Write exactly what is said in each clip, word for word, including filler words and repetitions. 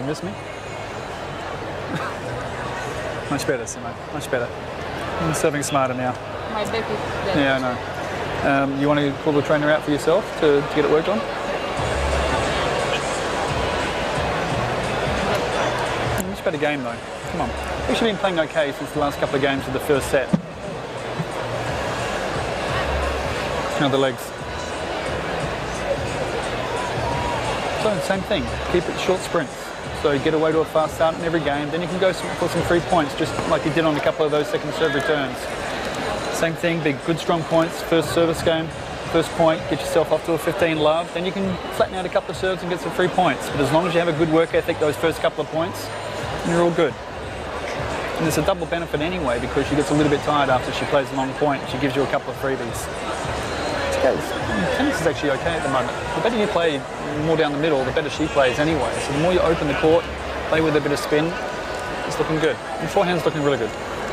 You miss me? Much better, Simo. Much better. I'm serving smarter now. My back is better. Yeah, I know. Um, you want to pull the trainer out for yourself to, to get it worked on? Much better game though. Come on. We've actually been playing okay since the last couple of games of the first set. Now the legs. So same thing. Keep it short sprints. So get away to a fast start in every game, then you can go for some free points, just like you did on a couple of those second serve returns. Same thing, big, good strong points, first service game, first point, get yourself off to a fifteen love, then you can flatten out a couple of serves and get some free points. But as long as you have a good work ethic those first couple of points, you're all good. And it's a double benefit anyway, because she gets a little bit tired after she plays a long point, she gives you a couple of freebies. Tennis is actually okay at the moment. The better you play more down the middle, the better she plays anyway. So the more you open the court, play with a bit of spin, it's looking good. Your forehand's looking really good.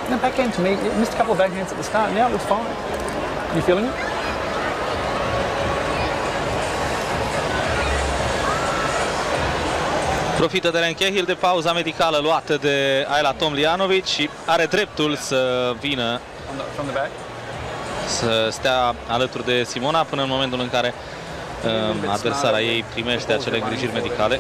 And the backhand to me, you missed a couple of backhands at the start, now it looks fine. You feeling it? Profită de Len Cahill de pauza medicală luată de Ayla Tomljanovic și are dreptul să vină. From the back? Să stea alături de Simona până în momentul în care uh, adversara ei primește acele îngrijiri medicale.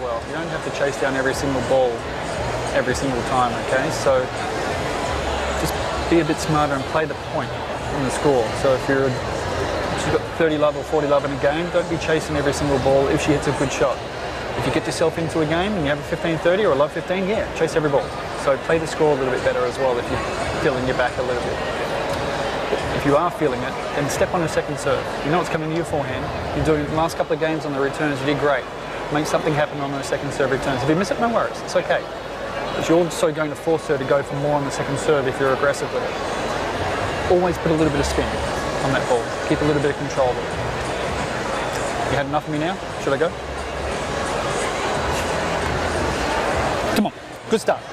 If you get yourself into a game and you have a fifteen thirty or a love fifteen, yeah, chase every ball. So play the score a little bit better as well if you're feeling your back a little bit. If you are feeling it, then step on a second serve. You know it's coming to your forehand. You're doing the last couple of games on the returns, you did great. Make something happen on those second serve returns. If you miss it, no worries, it's okay. But you're also going to force her to go for more on the second serve if you're aggressive with it. Always put a little bit of spin on that ball. Keep a little bit of control of it. You had enough of me now? Should I go? Come on, good start.